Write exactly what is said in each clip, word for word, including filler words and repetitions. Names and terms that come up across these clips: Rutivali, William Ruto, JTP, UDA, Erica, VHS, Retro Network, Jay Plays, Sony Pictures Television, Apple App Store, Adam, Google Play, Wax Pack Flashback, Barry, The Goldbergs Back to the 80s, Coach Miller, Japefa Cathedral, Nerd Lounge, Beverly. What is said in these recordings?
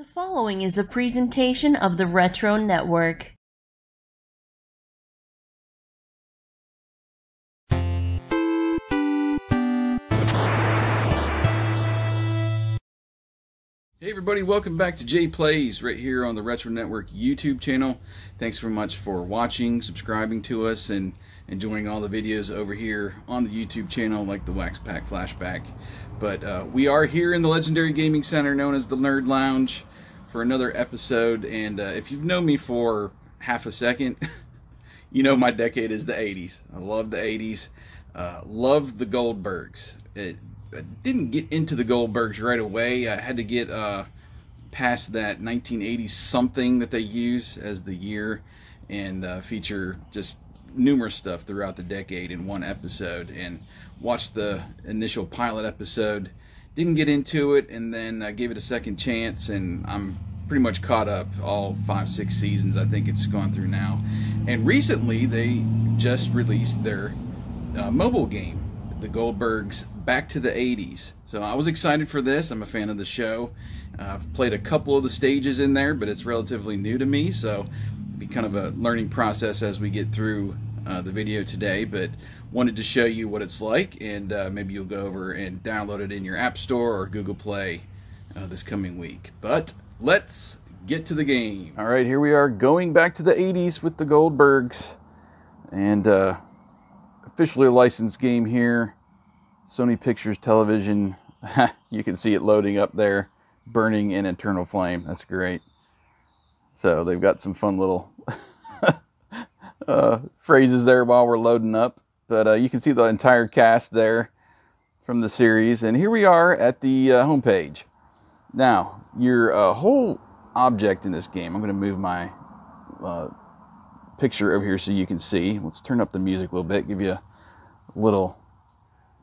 The following is a presentation of the Retro Network. Hey everybody, welcome back to Jay Plays right here on the Retro Network YouTube channel. Thanks very much for watching, subscribing to us, and enjoying all the videos over here on the YouTube channel like the Wax Pack Flashback. But uh, we are here in the legendary gaming center known as the Nerd Lounge for another episode. And uh, if you've known me for half a second, you know my decade is the eighties. I love the eighties. Uh, love the Goldbergs. It, I didn't get into the Goldbergs right away. I had to get uh, past that nineteen eighty something that they use as the year and uh, feature just numerous stuff throughout the decade in one episode, and watched the initial pilot episode. Didn't get into it, and then I gave it a second chance, and I'm pretty much caught up all five, six seasons I think it's gone through now. And recently they just released their uh, mobile game, The Goldbergs Back to the eighties. So I was excited for this. I'm a fan of the show. Uh, I've played a couple of the stages in there, but it's relatively new to me, so it'll be kind of a learning process as we get through uh, the video today, but wanted to show you what it's like, and uh, maybe you'll go over and download it in your App Store or Google Play uh, this coming week. But let's get to the game. All right, here we are going back to the eighties with the Goldbergs, and uh, officially a licensed game here, Sony Pictures Television. You can see it loading up there, burning in eternal flame. That's great. So they've got some fun little uh, phrases there while we're loading up. But uh, you can see the entire cast there from the series. And here we are at the uh, homepage. Now, your uh, whole object in this game, I'm going to move my uh, picture over here so you can see. Let's turn up the music a little bit, give you a little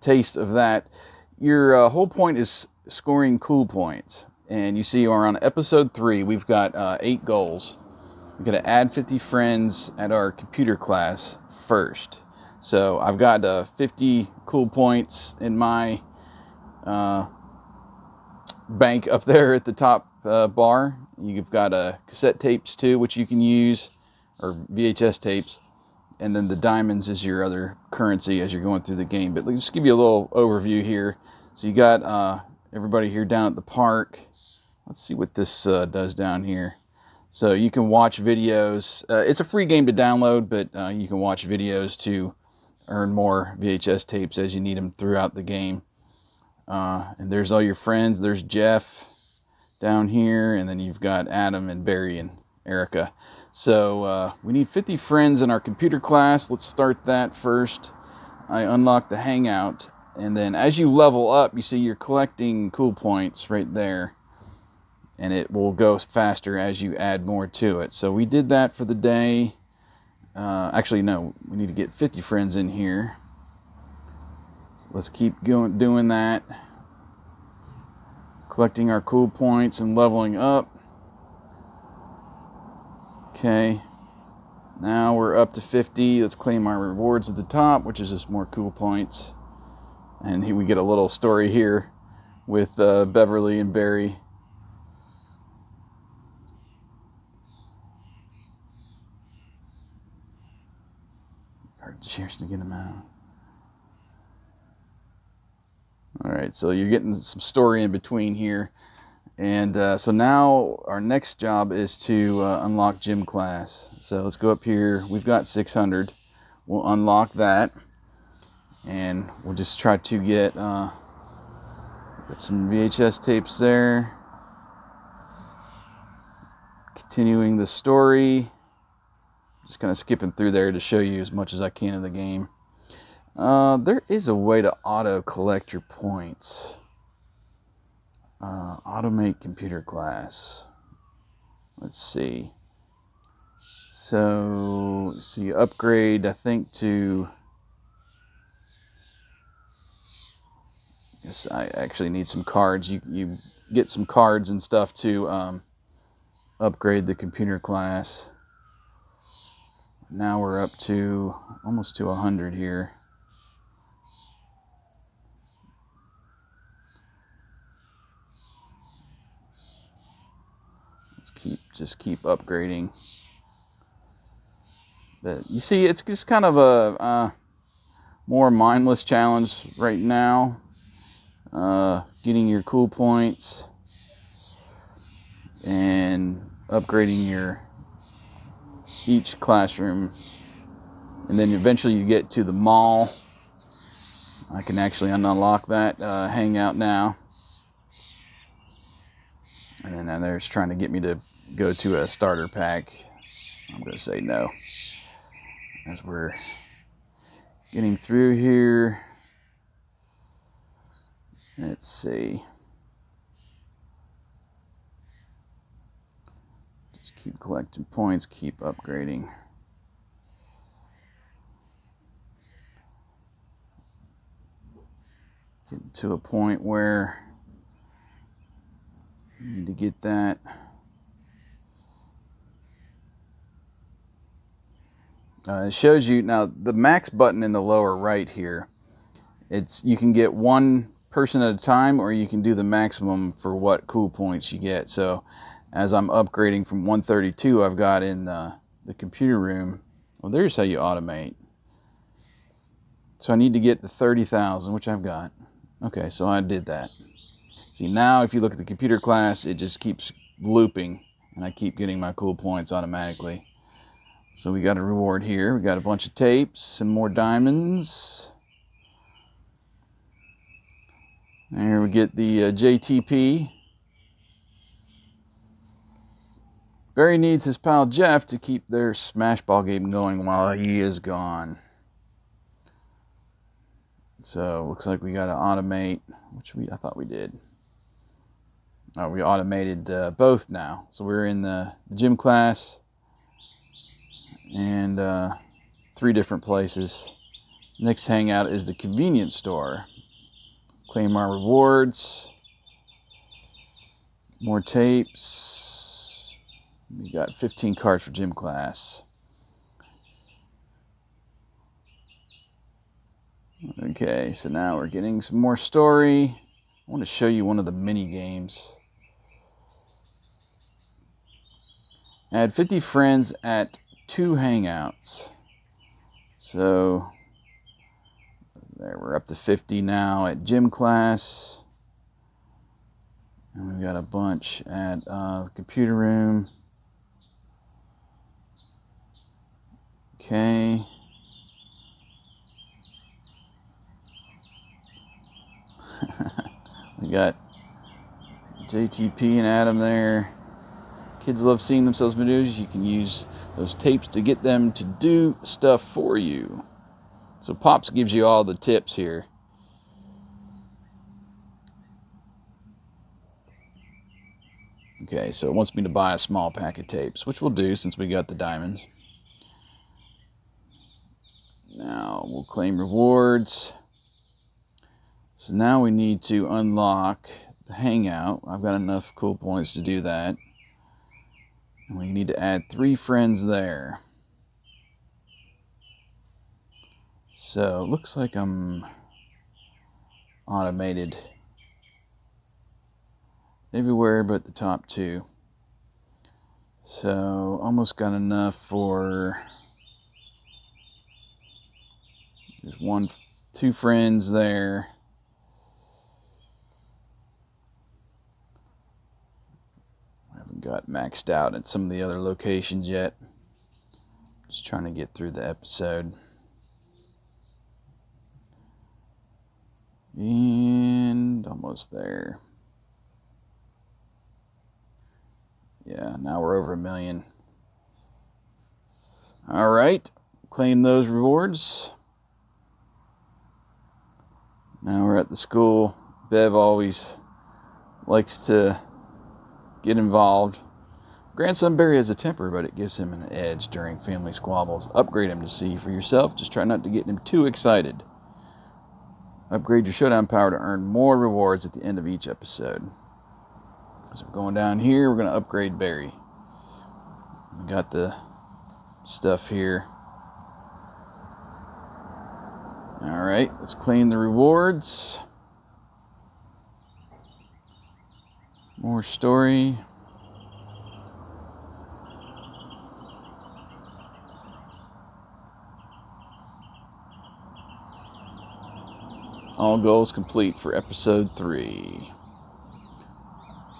taste of that. Your uh, whole point is scoring cool points, and you see you are on episode three. We've got uh, eight goals. We're going to add fifty friends at our computer class first. So I've got uh, fifty cool points in my uh, bank up there at the top uh, bar. You've got uh, cassette tapes too, which you can use, or V H S tapes, and then the diamonds is your other currency as you're going through the game. But let's just give you a little overview here. So you got uh, everybody here down at the park. Let's see what this uh, does down here. So you can watch videos. Uh, it's a free game to download, but uh, you can watch videos to earn more V H S tapes as you need them throughout the game. Uh, and there's all your friends. There's Jeff down here, and then you've got Adam and Barry and Erica. So uh, we need fifty friends in our computer class. Let's start that first. I unlock the hangout, and then as you level up, you see you're collecting cool points right there, and it will go faster as you add more to it. So we did that for the day. Uh, actually, no, we need to get fifty friends in here. So let's keep going, doing that, collecting our cool points and leveling up. Okay, now we're up to fifty. Let's claim our rewards at the top, which is just more cool points. And here we get a little story here with uh, Beverly and Barry. Hard to cheers to get them out. All right, so you're getting some story in between here. And uh, so now our next job is to uh, unlock gym class. So let's go up here. We've got six hundred. We'll unlock that, and we'll just try to get uh, get some V H S tapes there. Continuing the story. Just kind of skipping through there to show you as much as I can of the game. Uh, there is a way to auto collect your points. Uh, automate computer class. Let's see. So, so you upgrade, I think, to... Yes, I actually need some cards. You, you get some cards and stuff to um, upgrade the computer class. Now we're up to almost to one hundred here. let's keep just keep upgrading. But you see, it's just kind of a uh, more mindless challenge right now. Uh, getting your cool points and upgrading your each classroom, and then eventually you get to the mall. I can actually unlock that uh, hangout now. And then now there's trying to get me to go to a starter pack. I'm going to say no. As we're getting through here, let's see. Just keep collecting points, keep upgrading. Getting to a point where you need to get that. Uh, it shows you now the max button in the lower right here. It's you can get one person at a time, or you can do the maximum for what cool points you get. So as I'm upgrading from one thirty-two, I've got in the, the computer room. Well, there's how you automate. So I need to get the thirty thousand, which I've got. Okay, so I did that. See, now if you look at the computer class, it just keeps looping, and I keep getting my cool points automatically. So we got a reward here. We got a bunch of tapes, some more diamonds. And here we get the uh, J T P. Barry needs his pal Jeff to keep their smashball game going while he is gone. So looks like we got to automate, which we I thought we did. Oh, we automated uh, both now. So we're in the gym class and uh, three different places. Next hangout is the convenience store. Claim our rewards. More tapes. We got fifteen cards for gym class. Okay, so now we're getting some more story. I want to show you one of the mini games. Add fifty friends at two hangouts. So there, we're up to fifty now at gym class. And we've got a bunch at uh, the computer room. Okay. We got J T P and Adam there. Kids love seeing themselves videos. You can use those tapes to get them to do stuff for you. So Pops gives you all the tips here. Okay, so it wants me to buy a small pack of tapes, which we'll do since we got the diamonds. Now we'll claim rewards. So now we need to unlock the hangout. I've got enough cool points to do that. And we need to add three friends there. So it looks like I'm automated everywhere but the top two. So almost got enough for just one, two friends there. Got maxed out at some of the other locations yet. Just trying to get through the episode. And almost there. Yeah, now we're over a million. All right, claim those rewards. Now we're at the school. Bev always likes to get involved. Grandson Barry has a temper, but it gives him an edge during family squabbles. Upgrade him to see for yourself. Just try not to get him too excited. Upgrade your showdown power to earn more rewards at the end of each episode. So going down here, we're going to upgrade Barry. We got the stuff here. All right, let's claim the rewards. More story. All goals complete for episode three.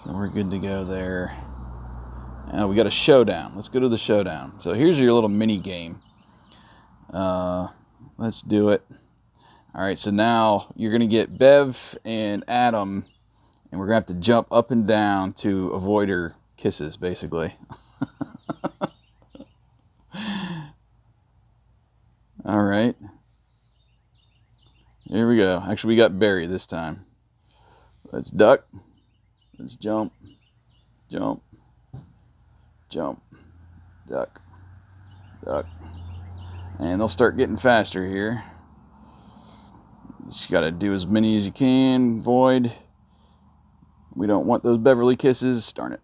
So we're good to go there. Now we got a showdown. Let's go to the showdown. So here's your little mini game. Uh, let's do it. All right, so now you're going to get Bev and Adam, and we're going to have to jump up and down to avoid her kisses, basically. All right. Here we go. Actually, we got Barry this time. Let's duck. Let's jump. Jump. Jump. Duck. Duck. And they'll start getting faster here. You just got to do as many as you can. Void. We don't want those Beverly kisses. Darn it.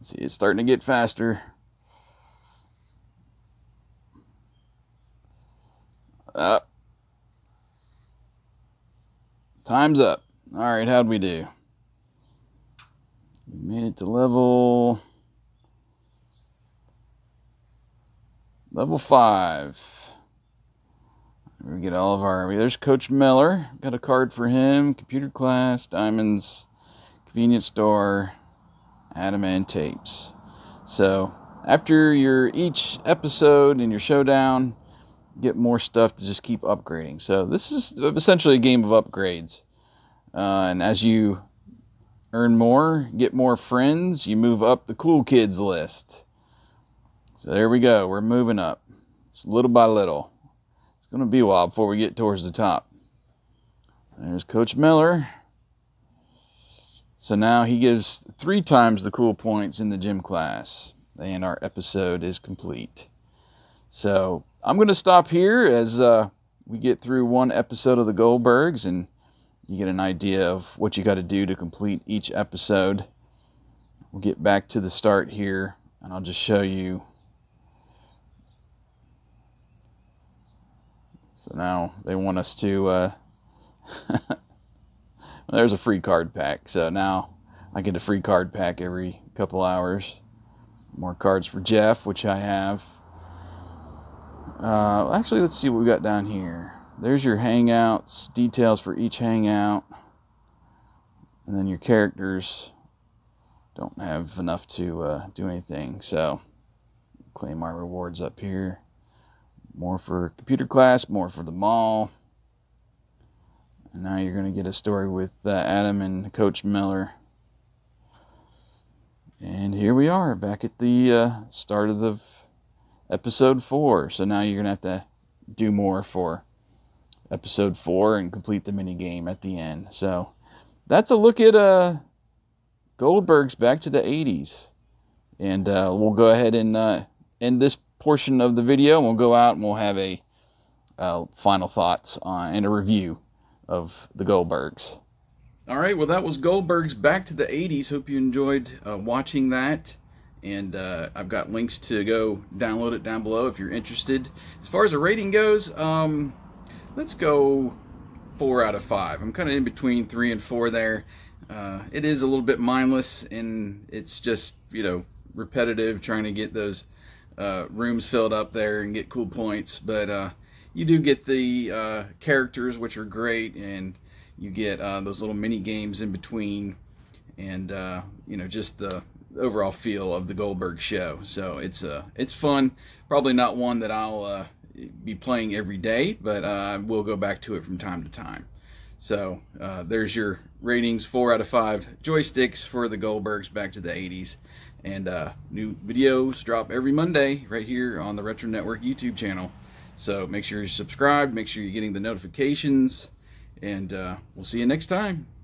See, it's starting to get faster. Up. Time's up. All right, how'd we do? We made it to level... Level five. We get all of our... There's Coach Miller. Got a card for him. Computer class, diamonds, convenience store, Adam and tapes. So after your each episode and your showdown, get more stuff to just keep upgrading. So this is essentially a game of upgrades. Uh, and as you earn more, get more friends, you move up the cool kids list. So there we go. We're moving up. It's little by little. It's going to be a while before we get towards the top. There's Coach Miller. So now he gives three times the cool points in the gym class. And our episode is complete. So I'm going to stop here as uh, we get through one episode of The Goldbergs. And you get an idea of what you got to do to complete each episode. We'll get back to the start here. And I'll just show you. So now they want us to, uh, well, there's a free card pack. So now I get a free card pack every couple hours. More cards for Jeff, which I have. Uh, actually, let's see what we got down here. There's your hangouts, details for each hangout. And then your characters don't have enough to uh, do anything. So claim our rewards up here. More for computer class, more for the mall. And now you're going to get a story with uh, Adam and Coach Miller. And here we are back at the uh, start of the episode four. So now you're going to have to do more for episode four and complete the mini game at the end. So that's a look at uh, Goldberg's Back to the eighties. And uh, we'll go ahead and uh, end this portion of the video, and we'll go out and we'll have a uh, final thoughts on, and a review of The Goldbergs. All right, well, that was Goldberg's Back to the eighties. Hope you enjoyed uh, watching that, and uh, I've got links to go download it down below if you're interested. As far as the rating goes, um, let's go four out of five. I'm kind of in between three and four there. Uh, it is a little bit mindless, and it's just, you know, repetitive, trying to get those Uh, rooms filled up there and get cool points, but uh, you do get the uh, characters, which are great, and you get uh, those little mini games in between, and uh, you know, just the overall feel of the Goldberg show. So it's uh, it's fun. Probably not one that I'll uh, be playing every day, but uh, I will go back to it from time to time. So uh, there's your ratings, four out of five joysticks for the Goldbergs Back to the eighties. And uh, new videos drop every Monday right here on the Retro Network YouTube channel. So make sure you're subscribed, make sure you're getting the notifications, and uh, we'll see you next time.